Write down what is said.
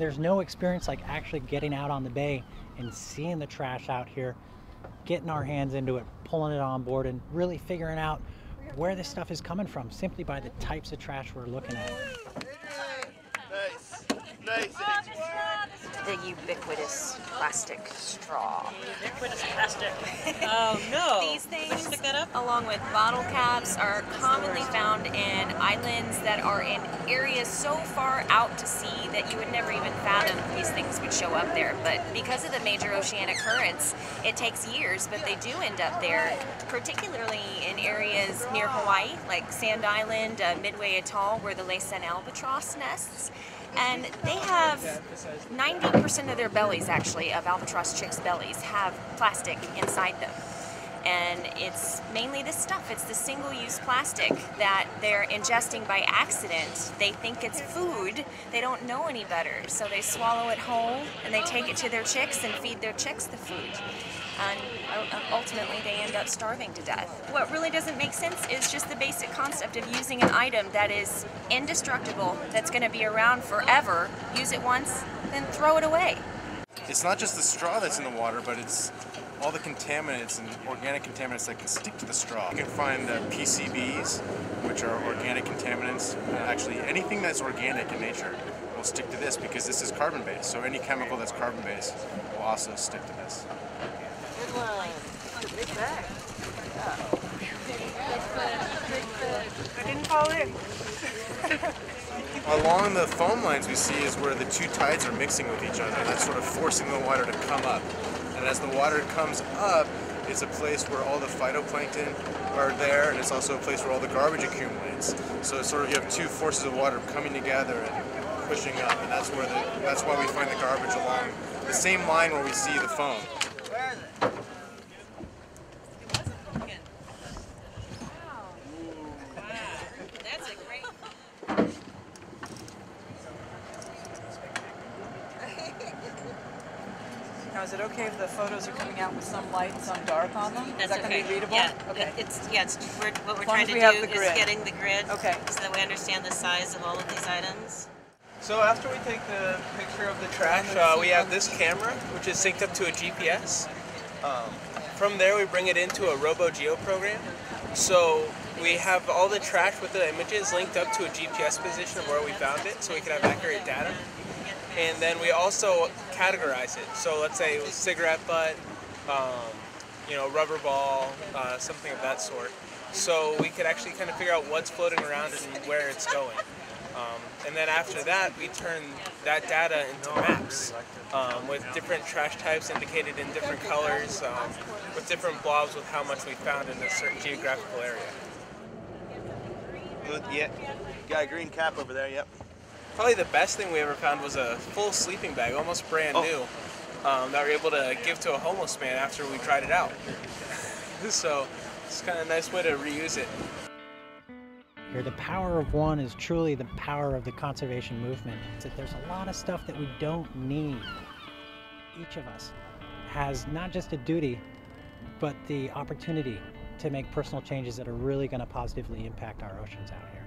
There's no experience like actually getting out on the bay and seeing the trash out here, getting our hands into it, pulling it on board, and really figuring out where this stuff is coming from simply by the types of trash we're looking at. Nice, nice. The ubiquitous plastic straw. Ubiquitous plastic. Oh no. These things, pick that up? Along with bottle caps, are commonly found in islands that are in areas so far out to sea that you would never even fathom these things would show up there. But because of the major oceanic currents, it takes years, but they do end up there, particularly in areas near Hawaii, like Sand Island, Midway Atoll, where the Laysan Albatross nests. And they have 90% of their bellies, actually, of albatross chicks' bellies, have plastic inside them. And it's mainly this stuff. It's the single-use plastic that they're ingesting by accident. They think it's food. They don't know any better. So they swallow it whole, and they take it to their chicks and feed their chicks the food. And ultimately, they end up starving to death. What really doesn't make sense is just the basic concept of using an item that is indestructible, that's going to be around forever, use it once, then throw it away. It's not just the straw that's in the water, but it's all the contaminants and organic contaminants that can stick to the straw. You can find the PCBs, which are organic contaminants. Actually, anything that's organic in nature will stick to this because this is carbon-based. So any chemical that's carbon-based will also stick to this. Good one. Big bag. I didn't fall in. Along the foam lines we see is where the two tides are mixing with each other. That's sort of forcing the water to come up. And as the water comes up, it's a place where all the phytoplankton are there, and it's also a place where all the garbage accumulates. So it's sort of, you have two forces of water coming together and pushing up, and that's where that's why we find the garbage along the same line where we see the foam. Where are they? It wasn't broken. Wow. Wow. That's a great. Now, is it okay if the photos are coming out with some light and some dark on them? That's Is that okay. Going to be readable? Yeah, okay. What we're trying to do is getting the grid so that we understand the size of all of these items. So after we take the picture of the trash, we have this camera, which is synced up to a GPS. From there, we bring it into a RoboGeo program. So we have all the trash with the images linked up to a GPS position of where we found it, so we can have accurate data. And then we also categorize it. So let's say it was a cigarette butt, you know, rubber ball, something of that sort. So we could actually kind of figure out what's floating around and where it's going. And then after that, we turn that data into maps with different trash types indicated in different colors, with different blobs with how much we found in a certain geographical area. Yeah, got a green cap over there, yep. Probably the best thing we ever found was a full sleeping bag, almost brand new, that we were able to give to a homeless man after we tried it out. So it's kind of a nice way to reuse it. Here, the power of one is truly the power of the conservation movement. It's that there's a lot of stuff that we don't need. Each of us has not just a duty, but the opportunity to make personal changes that are really going to positively impact our oceans out here.